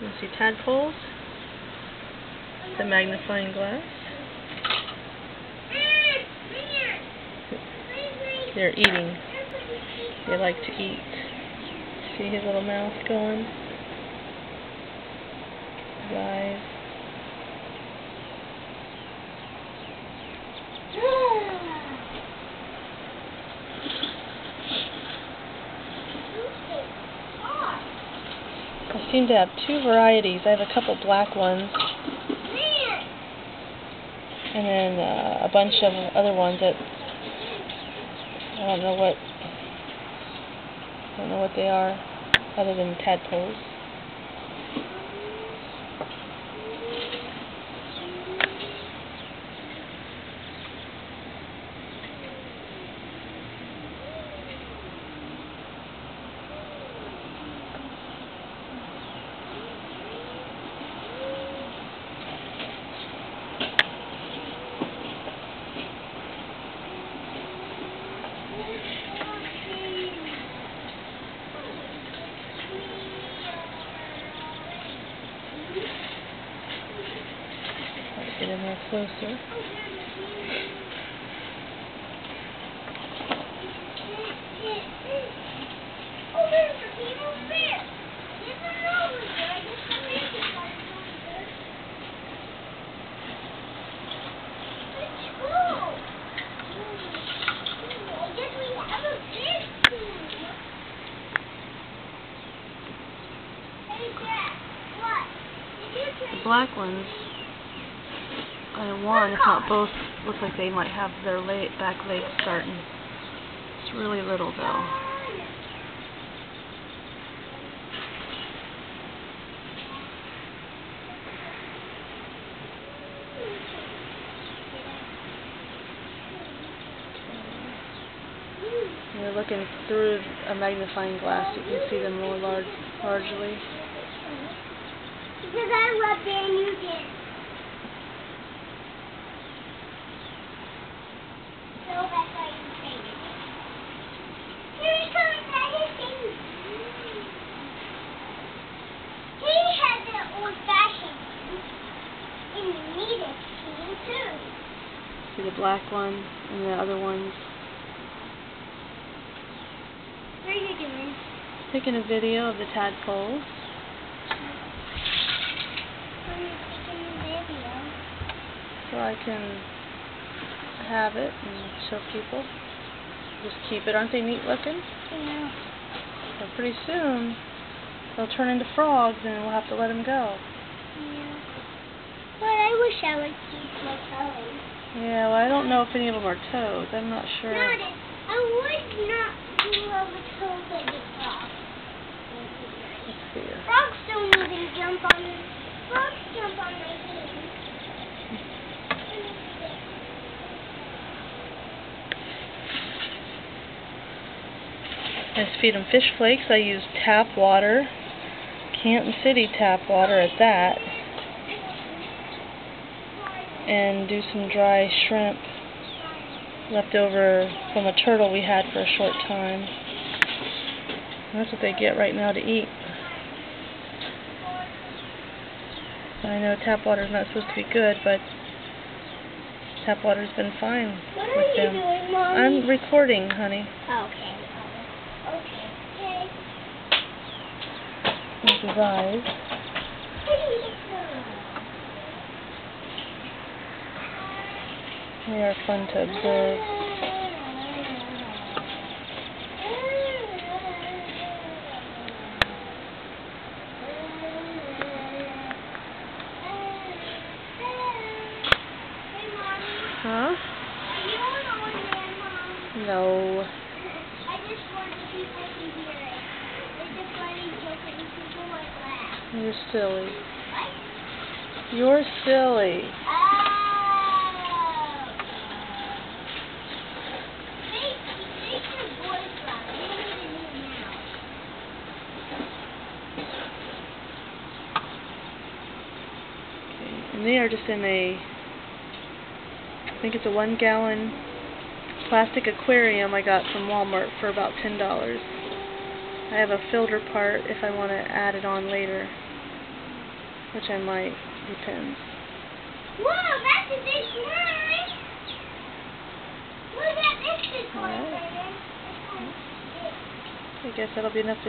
You'll see tadpoles, the magnifying glass. They're eating. They like to eat. See his little mouth going? His eyes. I seem to have two varieties. I have a couple black ones, and then a bunch of other ones that I don't know what they are, other than tadpoles. Get in there closer. The black ones, one, if not both, looks like they might have their back legs starting. It's really little though. When you're looking through a magnifying glass, you can see them more largely. Because I rubbed it and you did. See the black one and the other ones. What are you doing? Taking a video of the tadpoles. I'm taking a video. So I can have it and show people. Just keep it. Aren't they neat looking? Yeah. So pretty soon they'll turn into frogs and we'll have to let them go. Yeah. Well, I wish I would keep my toes. Yeah, well, I don't know if any of them are toes. I'm not sure. I would not do all the toes like a frog. Let's see here. Frogs don't even jump on me. Frogs jump on my feet. I just feed them fish flakes. I use tap water. Canton City tap water at that. And do some dry shrimp left over from a turtle we had for a short time. And that's what they get right now to eat. I know tap water is not supposed to be good, but tap water's been fine with them. What are you doing, Mommy? I'm recording, honey. Okay. Okay. This is eyes. They are fun to observe. Huh? No. I just wanted to see if I can hear it. It's a funny joke and people like laugh. You're silly. What? You're silly. And they are just in a, I think it's a 1-gallon plastic aquarium I got from Walmart for about $10. I have a filter part if I want to add it on later. which I might depend. Whoa, that's a big one! Look at this big one. I guess that'll be enough to